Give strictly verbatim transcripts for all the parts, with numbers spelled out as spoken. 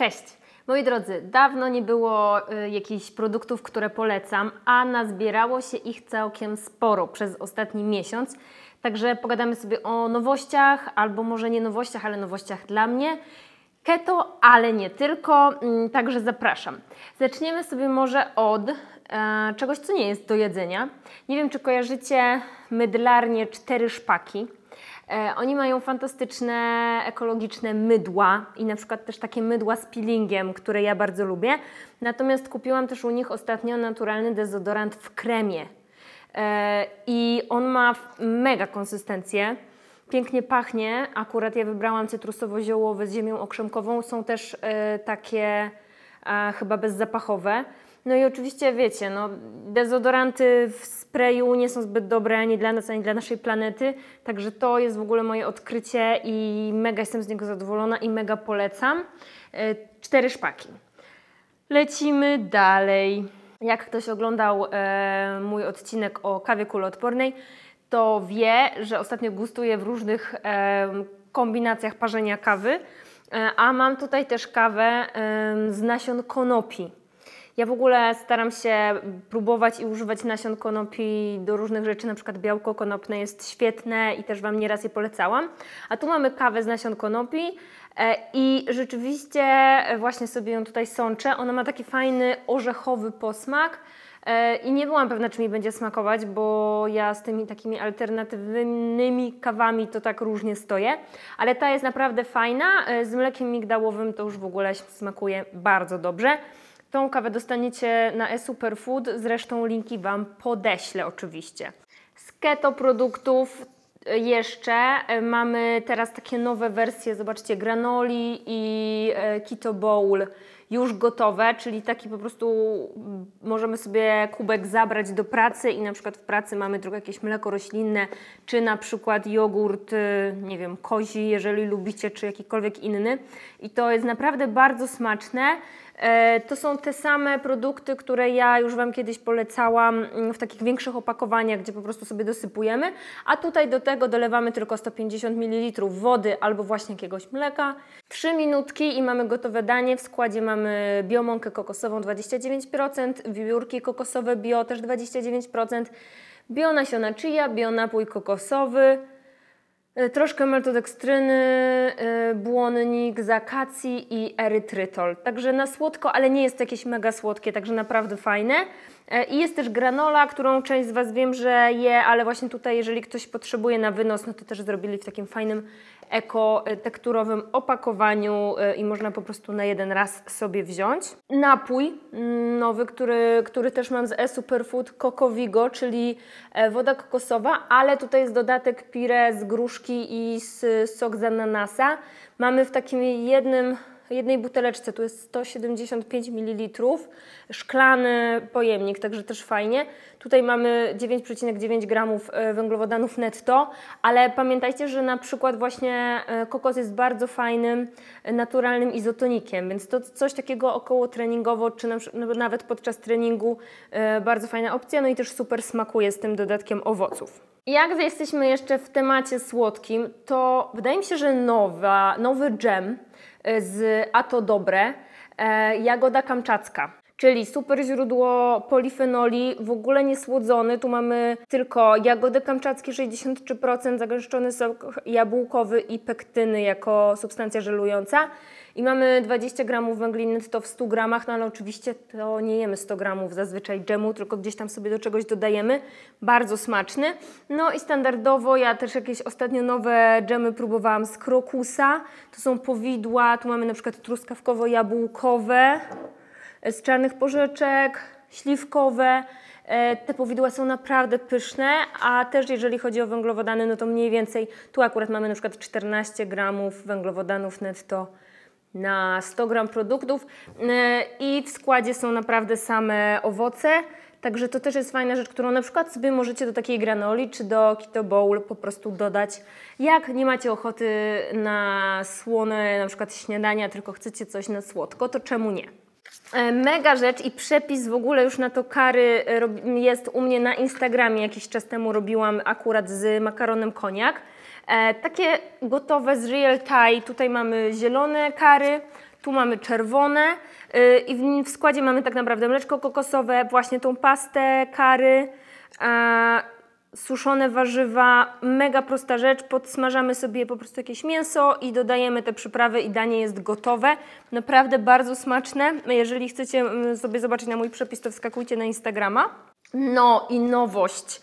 Cześć! Moi drodzy, dawno nie było y, jakichś produktów, które polecam, a nazbierało się ich całkiem sporo przez ostatni miesiąc. Także pogadamy sobie o nowościach, albo może nie nowościach, ale nowościach dla mnie. Keto, ale nie tylko, y, także zapraszam. Zaczniemy sobie może od y, czegoś, co nie jest do jedzenia. Nie wiem, czy kojarzycie mydlarnię cztery szpaki. Oni mają fantastyczne, ekologiczne mydła i na przykład też takie mydła z peelingiem, które ja bardzo lubię. Natomiast kupiłam też u nich ostatnio naturalny dezodorant w kremie. I on ma mega konsystencję, pięknie pachnie. Akurat ja wybrałam cytrusowo-ziołowy z ziemią okrzemkową. Są też takie chyba bezzapachowe. No i oczywiście wiecie, no, dezodoranty w sprayu nie są zbyt dobre ani dla nas, ani dla naszej planety, także to jest w ogóle moje odkrycie i mega jestem z niego zadowolona i mega polecam. Cztery szpaki. Lecimy dalej. Jak ktoś oglądał e, mój odcinek o kawie kuloodpornej, to wie, że ostatnio gustuję w różnych e, kombinacjach parzenia kawy, e, a mam tutaj też kawę e, z nasion konopi. Ja w ogóle staram się próbować i używać nasion konopi do różnych rzeczy, na przykład białko konopne jest świetne i też Wam nieraz je polecałam. A tu mamy kawę z nasion konopi i rzeczywiście właśnie sobie ją tutaj sączę. Ona ma taki fajny orzechowy posmak i nie byłam pewna, czy mi będzie smakować, bo ja z tymi takimi alternatywnymi kawami to tak różnie stoję. Ale ta jest naprawdę fajna, z mlekiem migdałowym to już w ogóle smakuje bardzo dobrze. Tą kawę dostaniecie na eSuperfood, zresztą linki Wam podeślę oczywiście. Z keto produktów jeszcze mamy teraz takie nowe wersje, zobaczcie, granoli i keto bowl już gotowe, czyli taki po prostu możemy sobie kubek zabrać do pracy i na przykład w pracy mamy tylko jakieś mleko roślinne, czy na przykład jogurt, nie wiem, kozi, jeżeli lubicie, czy jakikolwiek inny. I to jest naprawdę bardzo smaczne. To są te same produkty, które ja już Wam kiedyś polecałam w takich większych opakowaniach, gdzie po prostu sobie dosypujemy, a tutaj do tego dolewamy tylko sto pięćdziesiąt mililitrów wody albo właśnie jakiegoś mleka. trzy minutki i mamy gotowe danie. W składzie mamy biomąkę kokosową dwadzieścia dziewięć procent, wiewiórki kokosowe bio też dwadzieścia dziewięć procent, bionasiona chia, bionapój kokosowy, troszkę maltodekstryny, błonnik z akacji i erytrytol. Także na słodko, ale nie jest jakieś mega słodkie, także naprawdę fajne. I jest też granola, którą część z Was wiem, że je, ale właśnie tutaj, jeżeli ktoś potrzebuje na wynos, no to też zrobili w takim fajnym ekotekturowym opakowaniu i można po prostu na jeden raz sobie wziąć. Napój nowy, który, który też mam z eSuperfood, Coco Vigo, czyli woda kokosowa, ale tutaj jest dodatek pire z gruszki i z sok z ananasa. Mamy w takim jednym... jednej buteleczce, tu jest sto siedemdziesiąt pięć mililitrów, szklany pojemnik, także też fajnie. Tutaj mamy dziewięć przecinek dziewięć gramów węglowodanów netto, ale pamiętajcie, że na przykład właśnie kokos jest bardzo fajnym, naturalnym izotonikiem, więc to coś takiego około treningowo, czy nawet podczas treningu bardzo fajna opcja, no i też super smakuje z tym dodatkiem owoców. Jak jesteśmy jeszcze w temacie słodkim, to wydaje mi się, że nowa, nowy dżem z A To Dobre, e, jagoda kamczacka, czyli super źródło polifenoli, w ogóle niesłodzony. Tu mamy tylko jagody kamczackie sześćdziesiąt trzy procent, zagęszczony sok jabłkowy i pektyny jako substancja żelująca. I mamy dwadzieścia gramów węglin netto w stu gramach, no ale oczywiście to nie jemy sto gramów zazwyczaj dżemu, tylko gdzieś tam sobie do czegoś dodajemy. Bardzo smaczny. No i standardowo ja też jakieś ostatnio nowe dżemy próbowałam z krokusa. To są powidła, tu mamy na przykład truskawkowo-jabłkowe, z czarnych porzeczek, śliwkowe. Te powidła są naprawdę pyszne, a też jeżeli chodzi o węglowodany, no to mniej więcej tu akurat mamy na przykład czternaście gramów węglowodanów netto na sto gram produktów i w składzie są naprawdę same owoce, także to też jest fajna rzecz, którą na przykład sobie możecie do takiej granoli czy do keto bowl po prostu dodać, jak nie macie ochoty na słone na przykład śniadania, tylko chcecie coś na słodko, to czemu nie? Mega rzecz i przepis w ogóle już na to curry jest u mnie na Instagramie, jakiś czas temu robiłam akurat z makaronem koniak. E, takie gotowe z Real Thai, tutaj mamy zielone curry, tu mamy czerwone i w składzie mamy tak naprawdę mleczko kokosowe, właśnie tą pastę curry, suszone warzywa, mega prosta rzecz, podsmażamy sobie po prostu jakieś mięso i dodajemy te przyprawy i danie jest gotowe. Naprawdę bardzo smaczne. Jeżeli chcecie sobie zobaczyć na mój przepis, to wskakujcie na Instagrama. No i nowość.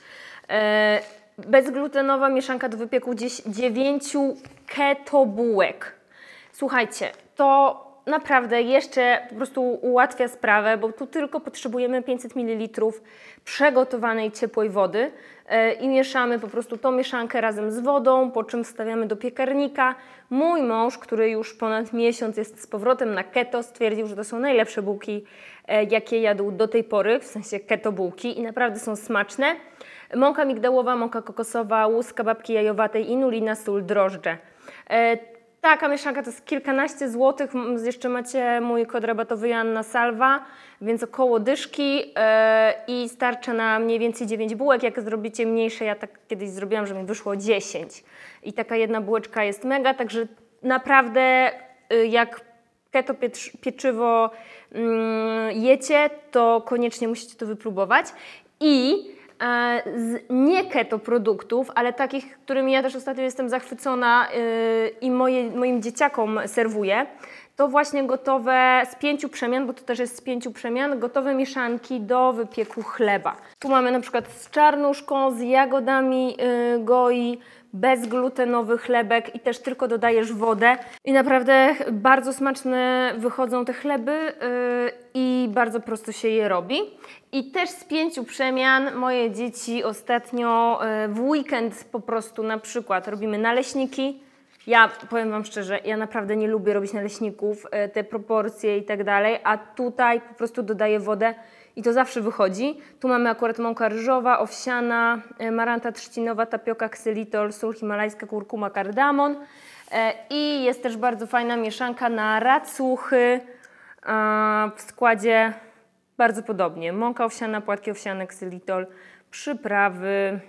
Bezglutenowa mieszanka do wypieku dziewięciu keto bułek. Słuchajcie, to naprawdę jeszcze po prostu ułatwia sprawę, bo tu tylko potrzebujemy pięćset mililitrów przegotowanej ciepłej wody i mieszamy po prostu tą mieszankę razem z wodą, po czym wstawiamy do piekarnika. Mój mąż, który już ponad miesiąc jest z powrotem na keto, stwierdził, że to są najlepsze bułki, jakie jadł do tej pory, w sensie keto bułki, i naprawdę są smaczne. Mąka migdałowa, mąka kokosowa, łuska babki jajowatej, inulina, sól, drożdże. Taka mieszanka to jest kilkanaście złotych, jeszcze macie mój kod rabatowy Joanna Salwa, więc około dyszki yy, i starcza na mniej więcej dziewięć bułek, jak zrobicie mniejsze, ja tak kiedyś zrobiłam, że mi wyszło dziesięć i taka jedna bułeczka jest mega, także naprawdę yy, jak keto pieczywo yy, jecie, to koniecznie musicie to wypróbować. I z nie keto produktów, ale takich, którymi ja też ostatnio jestem zachwycona yy, i moje, moim dzieciakom serwuję, to właśnie gotowe z pięciu przemian, bo to też jest z pięciu przemian, gotowe mieszanki do wypieku chleba. Tu mamy na przykład z czarnuszką, z jagodami yy, goi, bezglutenowy chlebek i też tylko dodajesz wodę. I naprawdę bardzo smaczne wychodzą te chleby yy, i bardzo prosto się je robi. I też z pięciu przemian moje dzieci ostatnio yy, w weekend po prostu na przykład robimy naleśniki. Ja powiem Wam szczerze, ja naprawdę nie lubię robić naleśników, yy, te proporcje i tak dalej, a tutaj po prostu dodaję wodę i to zawsze wychodzi. Tu mamy akurat mąka ryżowa, owsiana, maranta trzcinowa, tapioka, ksylitol, sól himalajska, kurkuma, kardamon. I jest też bardzo fajna mieszanka na racuchy w składzie bardzo podobnie. Mąka owsiana, płatki owsiane, ksylitol, przyprawy,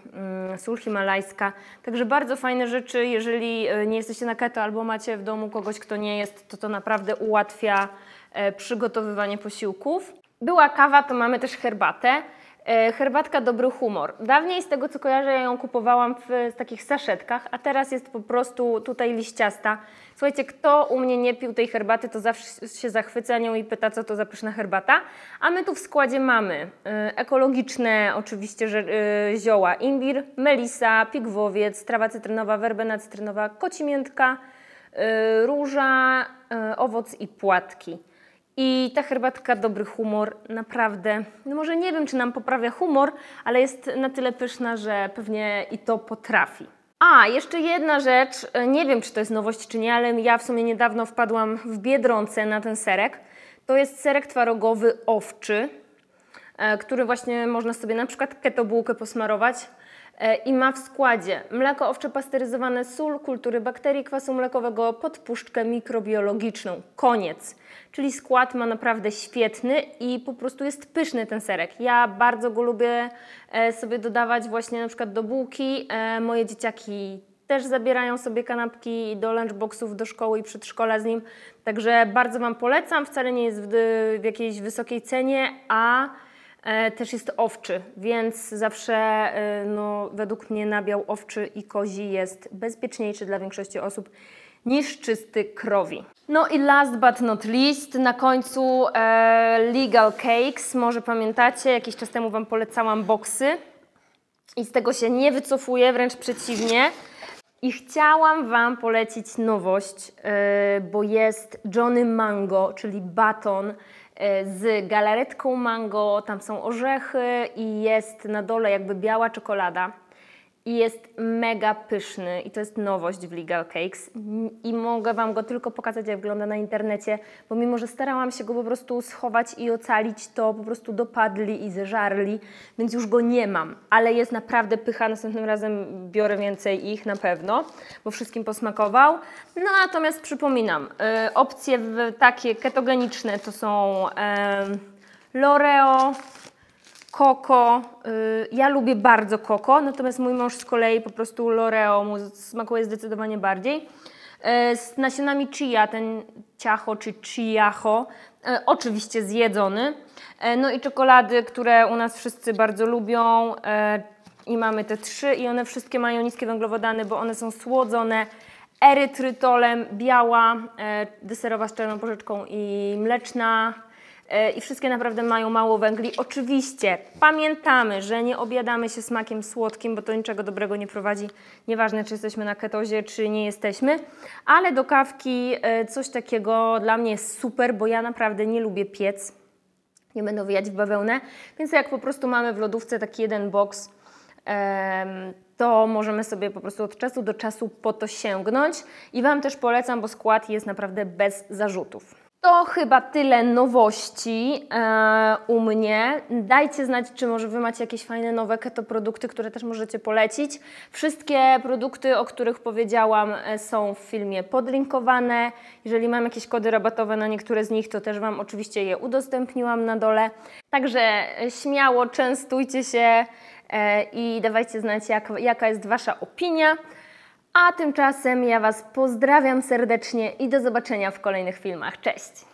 sól himalajska. Także bardzo fajne rzeczy. Jeżeli nie jesteście na keto albo macie w domu kogoś, kto nie jest, to to naprawdę ułatwia przygotowywanie posiłków. Była kawa, to mamy też herbatę. Herbatka Dobry Humor. Dawniej, z tego co kojarzę, ja ją kupowałam w takich saszetkach, a teraz jest po prostu tutaj liściasta. Słuchajcie, kto u mnie nie pił tej herbaty, to zawsze się zachwyca nią i pyta, co to za pyszna herbata. A my tu w składzie mamy ekologiczne oczywiście zioła: imbir, melisa, pigwowiec, trawa cytrynowa, werbena cytrynowa, kocimiętka, róża, owoc i płatki. I ta herbatka Dobry Humor naprawdę, no może nie wiem, czy nam poprawia humor, ale jest na tyle pyszna, że pewnie i to potrafi. A, jeszcze jedna rzecz, nie wiem, czy to jest nowość, czy nie, ale ja w sumie niedawno wpadłam w Biedronce na ten serek. To jest serek twarogowy owczy, który właśnie można sobie na przykład keto bułkę posmarować. I ma w składzie mleko owcze pasteryzowane, sól, kultury bakterii, kwasu mlekowego, podpuszczkę mikrobiologiczną. Koniec. Czyli skład ma naprawdę świetny i po prostu jest pyszny ten serek. Ja bardzo go lubię sobie dodawać właśnie na przykład do bułki. Moje dzieciaki też zabierają sobie kanapki do lunchboxów, do szkoły i przedszkola z nim. Także bardzo Wam polecam. Wcale nie jest w, w jakiejś wysokiej cenie, a też jest owczy, więc zawsze no, według mnie nabiał owczy i kozi jest bezpieczniejszy dla większości osób niż czysty krowi. No i last but not least, na końcu e, Legal Cakes. Może pamiętacie, jakiś czas temu Wam polecałam boksy i z tego się nie wycofuję, wręcz przeciwnie. I chciałam Wam polecić nowość, e, bo jest Johnny Mango, czyli baton z galaretką mango, tam są orzechy i jest na dole jakby biała czekolada i jest mega pyszny i to jest nowość w Legal Cakes i mogę Wam go tylko pokazać, jak wygląda na internecie, bo mimo że starałam się go po prostu schować i ocalić, to po prostu dopadli i zeżarli, więc już go nie mam, ale jest naprawdę pycha, następnym razem biorę więcej ich na pewno, bo wszystkim posmakował. No natomiast przypominam, yy, opcje w, takie ketogeniczne to są yy, L'Oreo, Coco, ja lubię bardzo Coco, natomiast mój mąż z kolei po prostu L'Oreo mu smakuje zdecydowanie bardziej. z nasionami chia, ten ciacho czy chiacho, oczywiście zjedzony. No i czekolady, które u nas wszyscy bardzo lubią i mamy te trzy i one wszystkie mają niskie węglowodany, bo one są słodzone erytrytolem, biała, deserowa z czarną porzeczką i mleczna. I wszystkie naprawdę mają mało węgli. Oczywiście pamiętamy, że nie obiadamy się smakiem słodkim, bo to niczego dobrego nie prowadzi. Nieważne, czy jesteśmy na ketozie, czy nie jesteśmy. Ale do kawki coś takiego dla mnie jest super, bo ja naprawdę nie lubię piec. Nie będę wijać w bawełnę. Więc jak po prostu mamy w lodówce taki jeden boks, to możemy sobie po prostu od czasu do czasu po to sięgnąć. I Wam też polecam, bo skład jest naprawdę bez zarzutów. To chyba tyle nowości e, u mnie. Dajcie znać, czy może Wy macie jakieś fajne nowe keto produkty, które też możecie polecić. Wszystkie produkty, o których powiedziałam, są w filmie podlinkowane. Jeżeli mam jakieś kody rabatowe na niektóre z nich, to też Wam oczywiście je udostępniłam na dole. Także śmiało częstujcie się e, i dawajcie znać, jak, jaka jest Wasza opinia. A tymczasem ja Was pozdrawiam serdecznie i do zobaczenia w kolejnych filmach. Cześć!